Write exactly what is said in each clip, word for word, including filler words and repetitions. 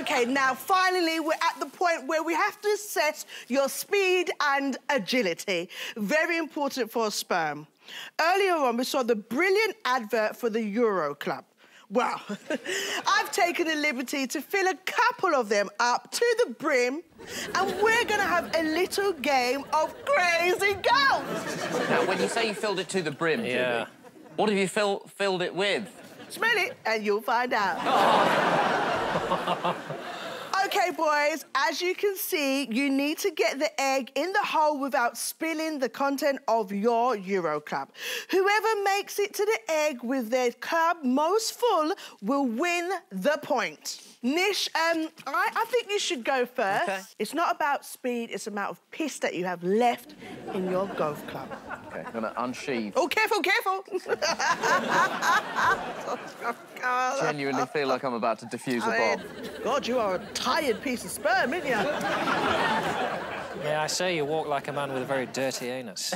Okay, now finally we're at the point where we have to assess your speed and agility. Very important for a sperm. Earlier on, we saw the brilliant advert for the Euro Club. Wow, I've taken the liberty to fill a couple of them up to the brim, and we're gonna have a little game of crazy girls. Now, when you say you filled it to the brim, yeah. Judy, what have you fill, filled it with? Smell it, and you'll find out. Oh. Okay, boys, as you can see, you need to get the egg in the hole without spilling the content of your Euro Club. Whoever makes it to the egg with their club most full will win the point. Nish, um, I, I think you should go first. Okay. It's not about speed, it's the amount of piss that you have left in your golf club. Okay, I'm gonna unsheathe. Oh, careful, careful! I genuinely feel like I'm about to defuse a bomb. God, you are a tired piece of sperm, ain't you? Yeah, I say you walk like a man with a very dirty anus.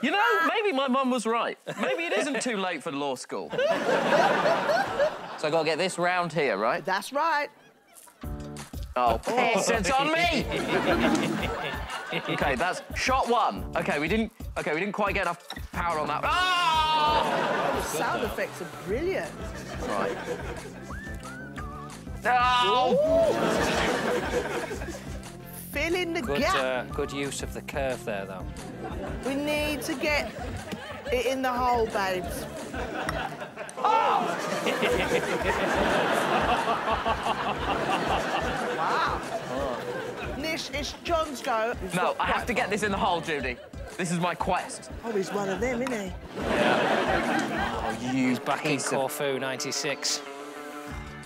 You know, maybe my mum was right. Maybe it isn't too late for law school. So I got to get this round here, right? That's right. Oh, piss, it's on me! Okay, that's shot one. Okay, we didn't... Okay, we didn't quite get enough power on that. Oh! Oh, the sound effects are brilliant. Right. Oh! Fill in the good, gap. Uh, good use of the curve there, though. We need to get it in the hole, babes. Oh! Wow. Oh. Nish, it's Jon's go. It's no, I have to get this in the hole, Judy. This is my quest. Oh, he's one of them, isn't he? Yeah. Oh, you he's back in Corfu, of... ninety-six.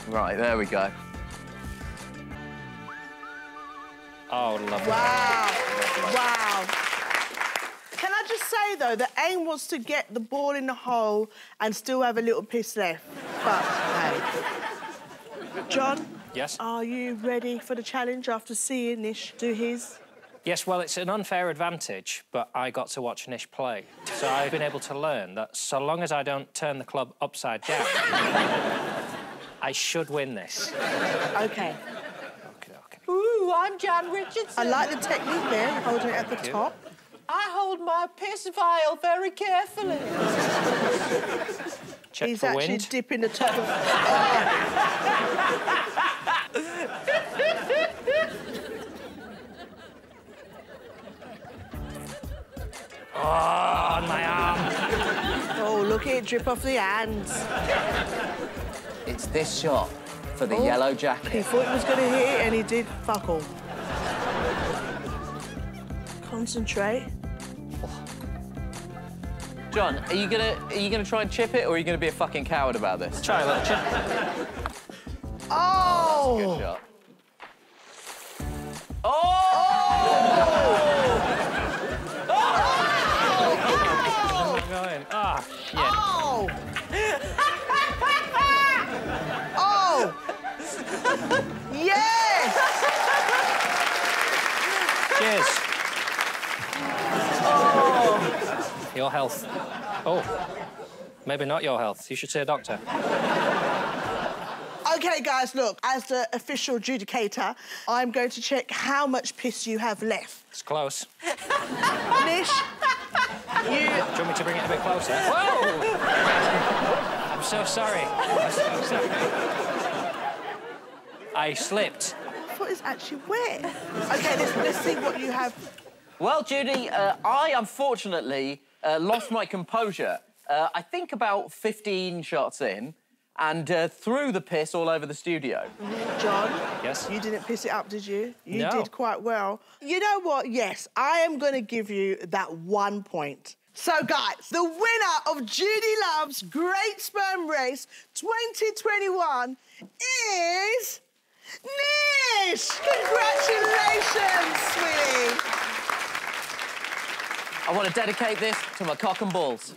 Right, there we go. Oh, lovely. Wow. Wow. Can I just say, though, the aim was to get the ball in the hole and still have a little piss left. But, hey. Jon? Yes? Are you ready for the challenge after seeing Nish do his? Yes, well, it's an unfair advantage, but I got to watch Nish play. So I've been able to learn that so long as I don't turn the club upside down, I should win this. OK. Ooh, I'm Jon Richardson. I like the technique there, holding it at the top. I hold my piss vial very carefully. Check He's for actually wind. dipping the top of... Oh, on my arm. Oh, look at it drip off the hands. It's this shot. For the oh, yellow jacket. He thought he was going to hit and he did fuck all. Concentrate. Oh. Jon, are you gonna are you gonna try and chip it, or are you gonna be a fucking coward about this? Try that chip. Oh! That's a good shot. Oh! Oh! Oh! Oh! Oh! Going. Ah! Yeah. Oh! Yes! Cheers. Oh. Your health. Oh. Maybe not your health. You should see a doctor. OK, guys, look, as the official adjudicator, I'm going to check how much piss you have left. It's close. Nish, you... Do you want me to bring it a bit closer? Whoa! I'm so sorry. I'm so sorry. I slipped. I thought it's actually wet. OK, let's, let's see what you have. Well, Judy, uh, I, unfortunately, uh, lost my composure. Uh, I think about fifteen shots in and uh, threw the piss all over the studio. Jon? Yes? You didn't piss it up, did you? You no. did quite well. You know what? Yes, I am going to give you that one point. So, guys, the winner of Judy Love's Great Sperm Race twenty twenty-one is... Nish! Congratulations, sweetie! I want to dedicate this to my cock and balls.